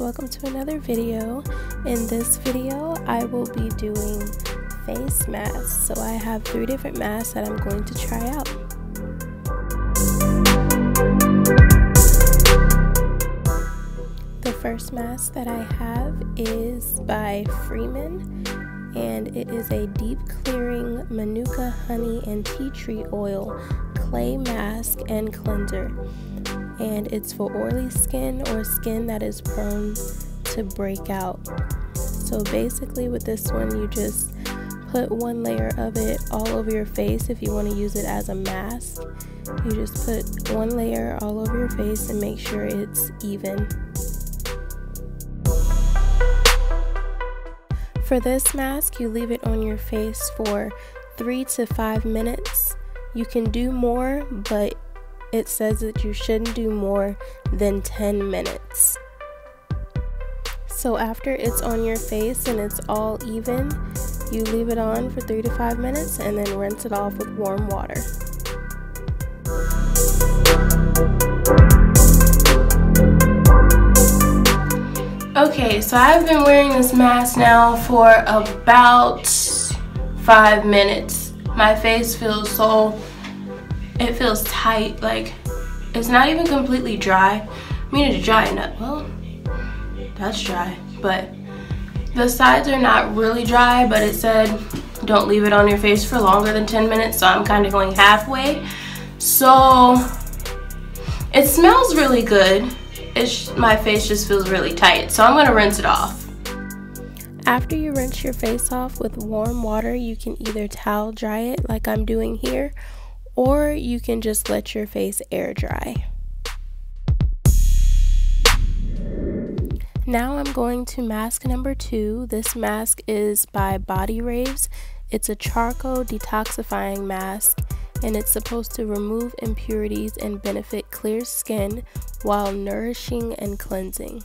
welcome to another video. In this video I will be doing face masks, so I have 3 different masks that I'm going to try out. The first mask that I have is by Freeman, and it is a deep clearing Manuka honey and tea tree oil clay mask and cleanser, and it's for oily skin or skin that is prone to break out. So basically with this one, you just put one layer of it all over your face. If you want to use it as a mask, you just put one layer all over your face and make sure it's even. For this mask, you leave it on your face for 3 to 5 minutes. You can do more, but it says that you shouldn't do more than 10 minutes. So after it's on your face and it's all even, you leave it on for 3 to 5 minutes and then rinse it off with warm water. Okay, so I've been wearing this mask now for about 5 minutes. My face feels it feels tight, like it's not even completely dry. I mean, it's drying up. Well, that's dry, but the sides are not really dry, but it said don't leave it on your face for longer than 10 minutes, so I'm kind of going halfway. So it smells really good. My face just feels really tight, so I'm going to rinse it off. After you rinse your face off with warm water, you can either towel dry it like I'm doing here, or you can just let your face air dry. Now I'm going to mask number 2. This mask is by Body Raves. It's a charcoal detoxifying mask, and it's supposed to remove impurities and benefit clear skin while nourishing and cleansing.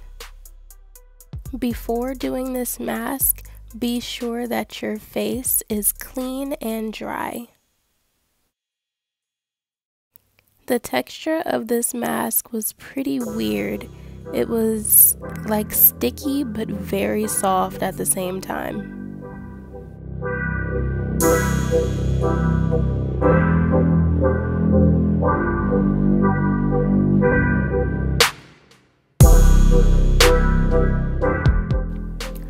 Before doing this mask, be sure that your face is clean and dry. The texture of this mask was pretty weird. It was like sticky but very soft at the same time.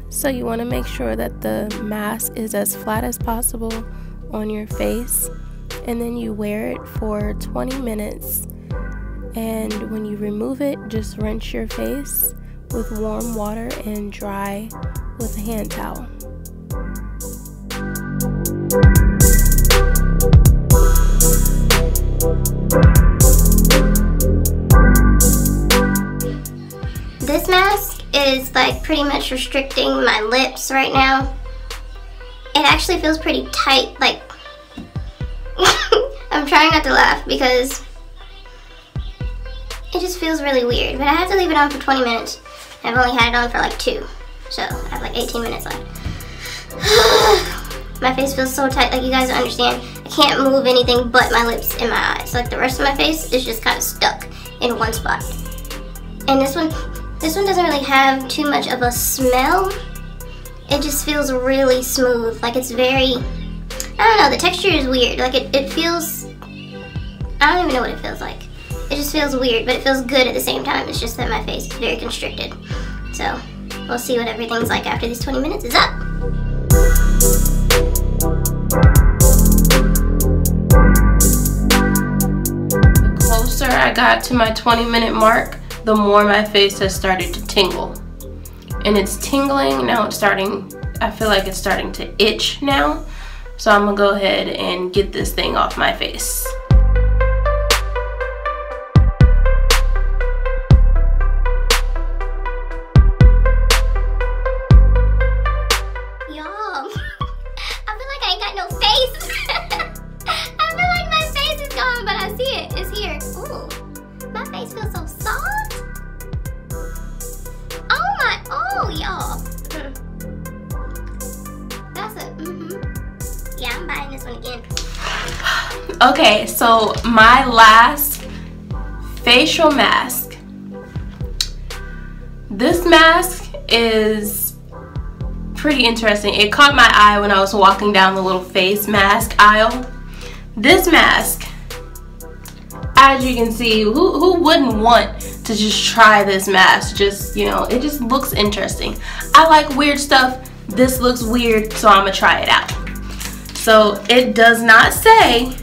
So you want to make sure that the mask is as flat as possible on your face, and then you wear it for 20 minutes, and when you remove it, just rinse your face with warm water and dry with a hand towel. This mask is like pretty much restricting my lips right now. It actually feels pretty tight, like I'm trying not to laugh because it just feels really weird, but I have to leave it on for 20 minutes. I've only had it on for like 2, so I have like 18 minutes left. My face feels so tight, like you guys don't understand. I can't move anything but my lips and my eyes. Like the rest of my face is just kind of stuck in one spot. And this one doesn't really have too much of a smell. It just feels really smooth. Like it's very, I don't know, the texture is weird. Like it feels, I don't even know what it feels like. It just feels weird, but it feels good at the same time. It's just that my face is very constricted. So we'll see what everything's like after these 20 minutes is up. The closer I got to my 20-minute mark, the more my face has started to tingle. And it's tingling, now it's starting, I feel like it's starting to itch now. So I'm gonna go ahead and get this thing off my face. Y'all, I feel like I ain't got no face. I feel like my face is gone, but I see it, it's here. Ooh, my face feels so soft. Oh, y'all. That's it. Yeah, I'm buying this one again. Okay, so my last facial mask. This mask is pretty interesting. It caught my eye when I was walking down the little face mask aisle. This mask, as you can see, who wouldn't want to just try this mask? Just, you know, it just looks interesting. I like weird stuff. This looks weird, so I'm gonna try it out. So it does not say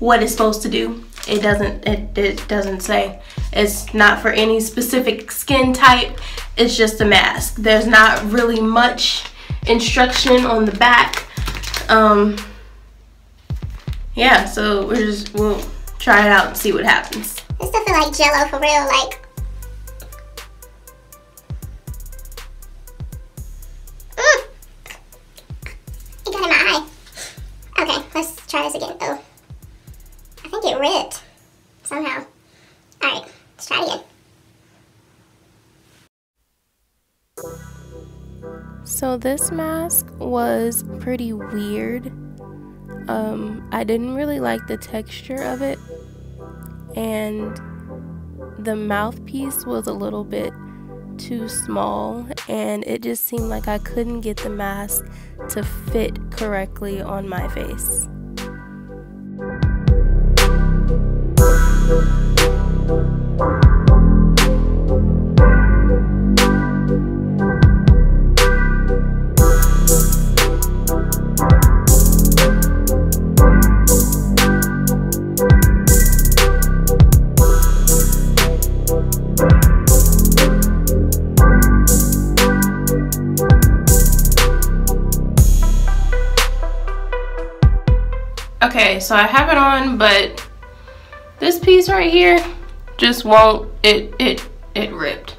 what it's supposed to do. It doesn't say. It's not for any specific skin type. It's just a mask. There's not really much instruction on the back. Yeah, so we'll try it out and see what happens. This stuff is like Jello for real, like. It got in my eye. Okay, let's try this again. Oh, I think it ripped somehow. All right, let's try it again. So this mask was pretty weird. I didn't really like the texture of it, and the mouthpiece was a little bit too small, and it just seemed like I couldn't get the mask to fit correctly on my face. Okay, so I have it on, but this piece right here just won't, it ripped,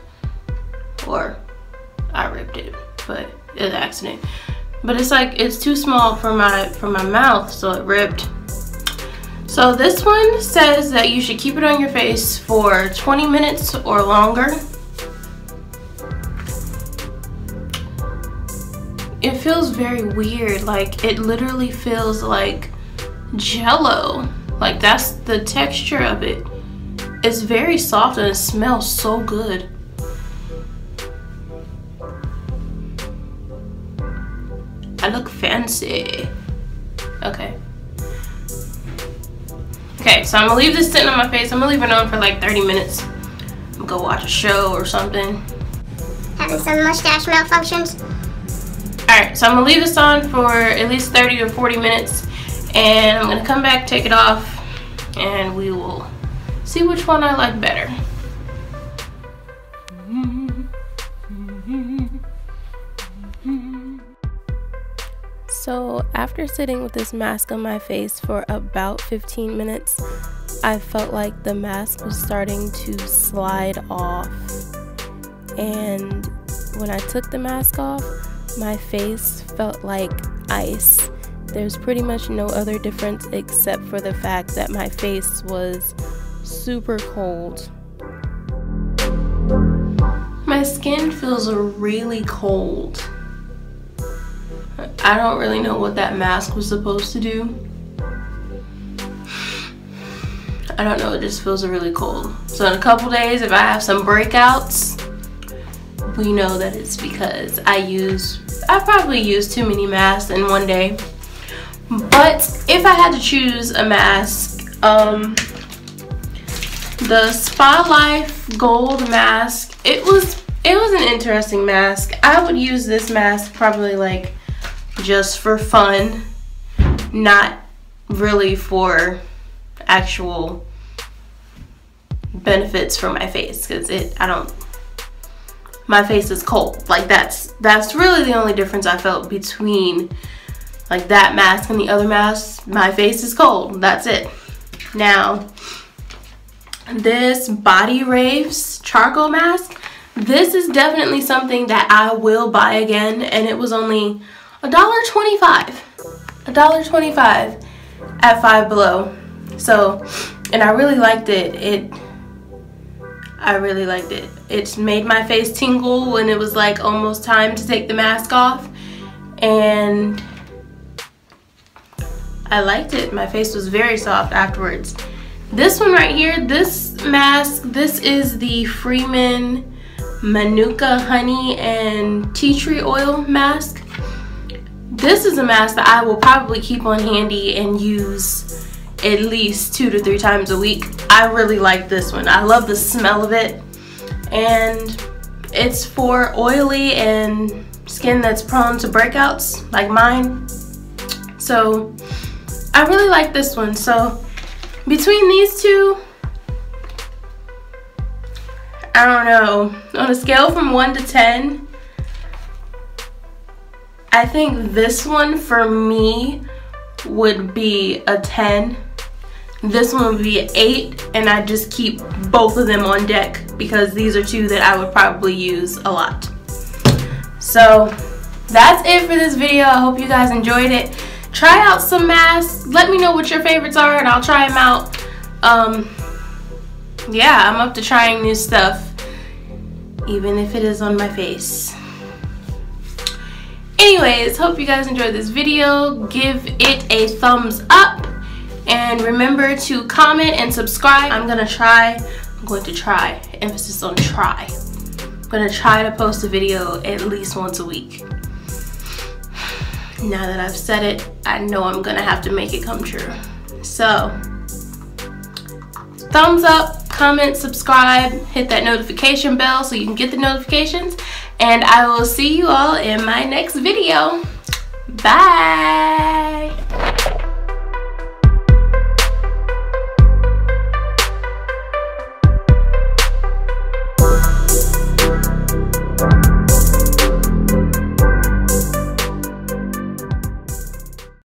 or I ripped it, but it was an accident. But it's like, it's too small for my mouth, so it ripped. So this one says that you should keep it on your face for 20 minutes or longer. It feels very weird, like it literally feels like Jello, like that's the texture of it. It's very soft and it smells so good. I look fancy. Okay, so I'm gonna leave this sitting on my face. I'm gonna leave it on for like 30 minutes. I'm gonna go watch a show or something. Having some mustache malfunctions. Alright, so I'm gonna leave this on for at least 30 to 40 minutes. And I'm gonna come back, take it off, and we will see which one I like better. So after sitting with this mask on my face for about 15 minutes, I felt like the mask was starting to slide off. And when I took the mask off, my face felt like ice. There's pretty much no other difference except for the fact that my face was super cold. My skin feels really cold. I don't really know what that mask was supposed to do. I don't know, it just feels really cold. So in a couple days, if I have some breakouts, we know that it's because I probably used too many masks in one day. But if I had to choose a mask, the Spa Life gold mask, it was an interesting mask. I would use this mask probably like just for fun, not really for actual benefits for my face, because my face is cold. Like that's really the only difference I felt between like that mask and the other mask. My face is cold, that's it. Now, this Body Raves charcoal mask, this is definitely something that I will buy again, and it was only $1.25. $1.25 at Five Below. So, and I really liked it. I really liked it. It made my face tingle when it was like almost time to take the mask off, and I liked it. My face was very soft afterwards. This one right here, this mask, this is the Freeman Manuka Honey and Tea Tree Oil mask. This is a mask that I will probably keep on handy and use at least 2 to 3 times a week. I really like this one. I love the smell of it, and it's for oily and skin that's prone to breakouts like mine. So I really like this one. So between these two, I don't know, on a scale from 1 to 10, I think this one for me would be a 10. This one would be an 8, and I just keep both of them on deck because these are two that I would probably use a lot. So that's it for this video. I hope you guys enjoyed it. Try out some masks. Let me know what your favorites are and I'll try them out. Yeah, I'm up to trying new stuff, even if it is on my face. Anyways, hope you guys enjoyed this video. Give it a thumbs up. And remember to comment and subscribe. I'm going to try, emphasis on try. I'm going to try to post a video at least once a week. Now that I've said it, I know I'm going to have to make it come true. So, thumbs up, comment, subscribe, hit that notification bell so you can get the notifications. And I will see you all in my next video. Bye!